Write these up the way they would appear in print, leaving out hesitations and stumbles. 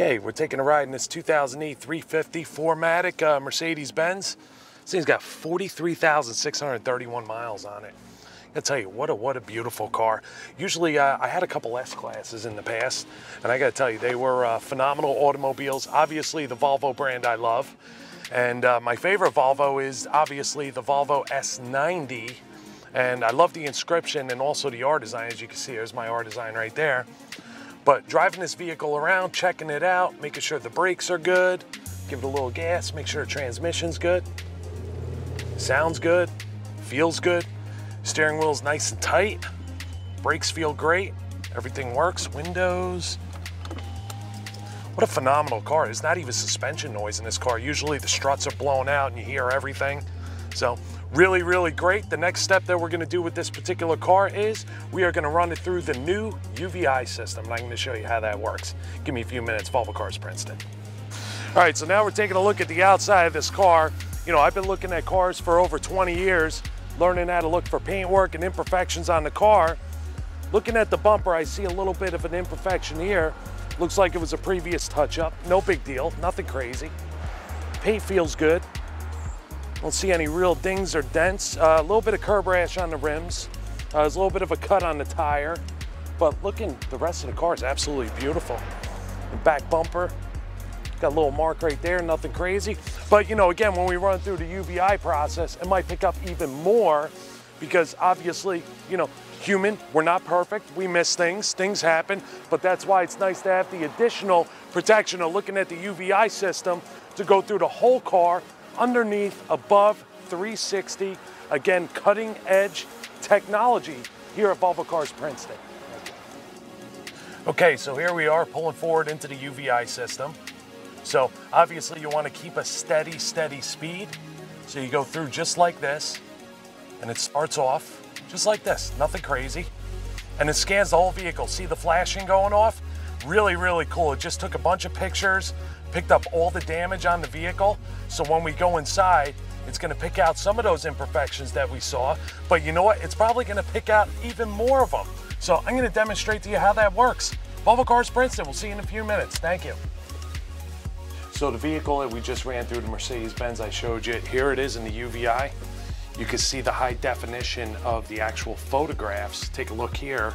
Okay, we're taking a ride in this 2000 E350 4MATIC Mercedes-Benz. This thing's got 43,631 miles on it. I tell you, what a beautiful car. Usually I had a couple S-classes in the past, and I gotta tell you, they were phenomenal automobiles. Obviously the Volvo brand I love, and my favorite Volvo is obviously the Volvo S90, and I love the inscription and also the R-design. As you can see, there's my R-design right there. But driving this vehicle around, checking it out, making sure the brakes are good, give it a little gas, make sure the transmission's good, sounds good, feels good, steering wheel's nice and tight, brakes feel great, everything works, windows. What a phenomenal car. There's not even suspension noise in this car. Usually the struts are blown out and you hear everything. So really, really great. The next step that we're going to do with this particular car is we are going to run it through the new UVeye system, and I'm going to show you how that works. Give me a few minutes. Volvo Cars Princeton. All right, so now we're taking a look at the outside of this car. You know, I've been looking at cars for over 20 years, learning how to look for paintwork and imperfections on the car. Looking at the bumper, I see a little bit of an imperfection here. Looks like it was a previous touch-up. No big deal, nothing crazy. Paint feels good. Don't see any real dings or dents. A little bit of curb rash on the rims. There's a little bit of a cut on the tire. But looking, the rest of the car is absolutely beautiful. The back bumper, got a little mark right there, nothing crazy. But you know, again, when we run through the UVeye process, it might pick up even more because obviously, you know, human, we're not perfect. We miss things, things happen. But that's why it's nice to have the additional protection of looking at the UVeye system to go through the whole car, underneath, above, 360. Again, cutting edge technology here at Volvo Cars Princeton. Okay, so here we are pulling forward into the UVeye system. So obviously you want to keep a steady speed. So you go through just like this, and it starts off just like this, nothing crazy. And it scans the whole vehicle. See the flashing going off? Really, really cool. It just took a bunch of pictures, picked up all the damage on the vehicle. So when we go inside, it's gonna pick out some of those imperfections that we saw, but you know what? It's probably gonna pick out even more of them. So I'm gonna demonstrate to you how that works. Volvo Cars Princeton, we'll see you in a few minutes. Thank you. So the vehicle that we just ran through, the Mercedes-Benz, I showed you, here it is in the UVeye. You can see the high definition of the actual photographs. Take a look here,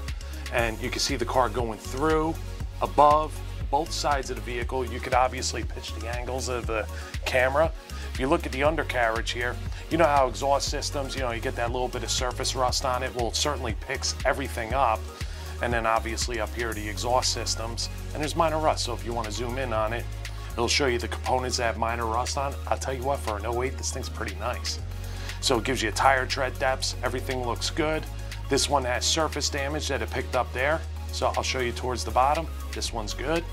and you can see the car going through, above, both sides of the vehicle. You could obviously pitch the angles of the camera. If you look at the undercarriage here, you know how exhaust systems, you know, you get that little bit of surface rust on it. Well, it certainly picks everything up. And then obviously up here, the exhaust systems, and there's minor rust. So if you want to zoom in on it, it'll show you the components that have minor rust on. I'll tell you what, for an 08, this thing's pretty nice. So it gives you tire tread depths. Everything looks good. This one has surface damage that it picked up there. So I'll show you towards the bottom. This one's good.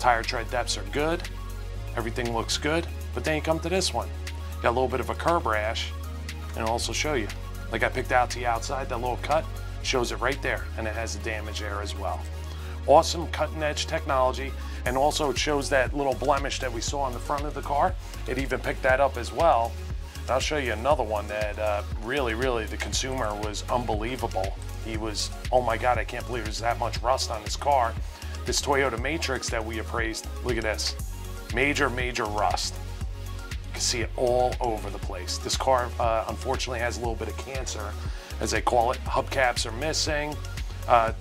Tire tread depths are good. Everything looks good, but then you come to this one. Got a little bit of a curb rash, and I'll also show you. Like I picked out to the outside, that little cut shows it right there, and it has the damage there as well. Awesome cutting edge technology, and also it shows that little blemish that we saw on the front of the car. It even picked that up as well. And I'll show you another one that really, the consumer was unbelievable. He was, oh my God, I can't believe there's that much rust on this car. This Toyota Matrix that we appraised, look at this, major rust. You can see it all over the place. This car unfortunately has a little bit of cancer, as they call it. Hubcaps are missing.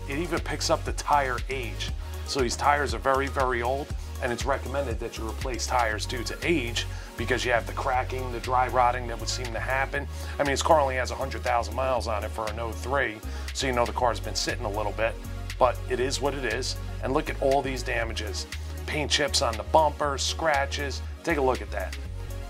It even picks up the tire age. So these tires are very old, and it's recommended that you replace tires due to age because you have the cracking, the dry rotting that would seem to happen. I mean, this car only has 100,000 miles on it for an 03, so you know the car's been sitting a little bit, but it is what it is. And look at all these damages. Paint chips on the bumper, scratches. Take a look at that.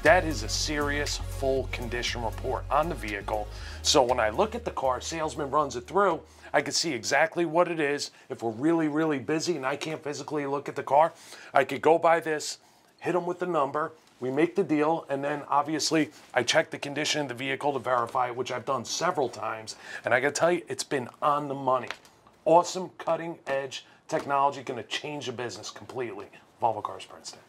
That is a serious full condition report on the vehicle. So when I look at the car, salesman runs it through, I can see exactly what it is. If we're really busy and I can't physically look at the car, I could go by this, hit them with the number, we make the deal, and then obviously I check the condition of the vehicle to verify it, which I've done several times. And I gotta tell you, it's been on the money. Awesome cutting edge technology, going to change the business completely. Volvo Cars Princeton.